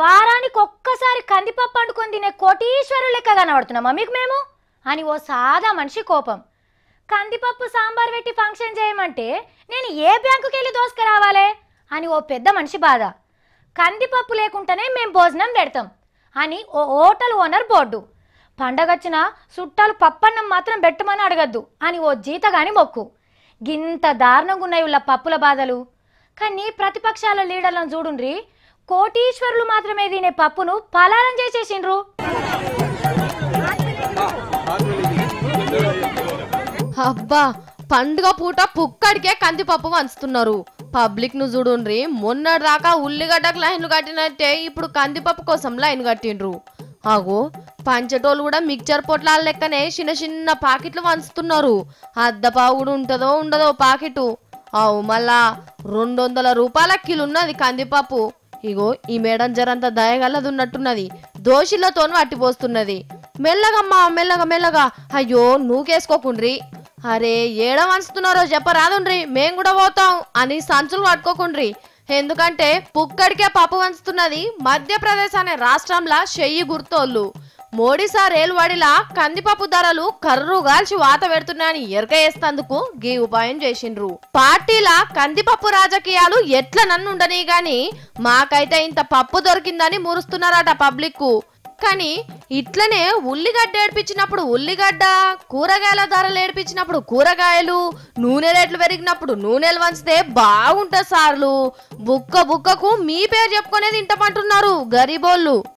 వారానికి ఒక్కసారి కందిపప్పు వండుకొని తినే కోటీశ్వరులు లెక్క కనబడుతున్నామా మీకు మేము అని ఓ సాదా మనిషి కోపం. కందిపప్పు సాంబార్ పెట్టి ఫంక్షన్ చేయమంటే నేను ఏ బ్యాంకుకి వెళ్ళి దోసుకురావాలే అని ఓ పెద్ద మనిషి బాధ. కందిపప్పు లేకుండానే మేము భోజనం పెడతాం అని ఓ హోటల్ ఓనర్ బోర్డు. పండగొచ్చిన చుట్టాలు పప్పన్నం మాత్రం పెట్టమని అడగద్దు అని ఓ జీతగాని మొక్కు. గింత దారుణంగా ఉన్నాయి ఉళ్ళ పప్పుల బాధలు. కానీ ప్రతిపక్షాల లీడర్లను చూడుండ్రి, కోటీశ్వరులు మాత్రమే తినే పప్పును పలారం చేసేసిండ్రు. అబ్బా, పండుగ పూట పుక్కడికే కందిపప్పు వంచుతున్నారు. పబ్లిక్ ను చూడుండ్రి, మొన్నటి దాకా ఉల్లిగడ్డకు లైన్లు కట్టినట్టే ఇప్పుడు కందిపప్పు కోసం లైన్ కట్టిండ్రు. ఆగో, పంచటోళ్ళు కూడా మిక్చర్ పొట్లాల లెక్కనే చిన్న చిన్న పాకెట్లు వంచుతున్నారు. అద్దపావు కూడా ఉంటుందో ఉండదో పాకెట్. అవు మళ్ళా 200 రూపాయల కిలున్నది కందిపప్పు. ఇగో ఈ మేడం జరంత దయగలది ఉన్నట్టున్నది, దోషులతోనూ అట్టిపోస్తున్నది. మెల్లగమ్మా మెల్లగా, అయ్యో నూకేసుకోకుండ్రి, అరే ఏడ వంచుతున్నారో చెప్పరాదుండ్రి మేం కూడా పోతాం అని సంచులు పట్టుకోకుండ్రి. ఎందుకంటే పుక్కడికే పప్పు వంచుతున్నది మధ్యప్రదేశ్ అనే రాష్ట్రంలా చెయ్యి గుర్తోళ్ళు. మోడీ సార్ ఏలువాడిలా కందిపప్పు ధరలు కర్రుగాల్చి వాత పెడుతున్నాయని ఎరక వేస్తందుకు గీ ఉపాయం చేసిండ్రు. పార్టీలా కందిపప్పు రాజకీయాలు ఎట్లా నన్నుండనీ గాని మాకైతే ఇంత పప్పు దొరికిందని మురుస్తున్నారట పబ్లిక్. కానీ ఇట్లనే ఉల్లిగడ్డ ఏడ్పించినప్పుడు ఉల్లిగడ్డ, కూరగాయల ధరలు ఏడ్పించినప్పుడు కూరగాయలు, నూనె రేట్లు పెరిగినప్పుడు నూనెలు వంచితే బాగుంటుంది సార్లు. బుక్క బుక్కకు మీ పేరు చెప్పుకునేది ఇంటమంటున్నారు గరీబోళ్ళు.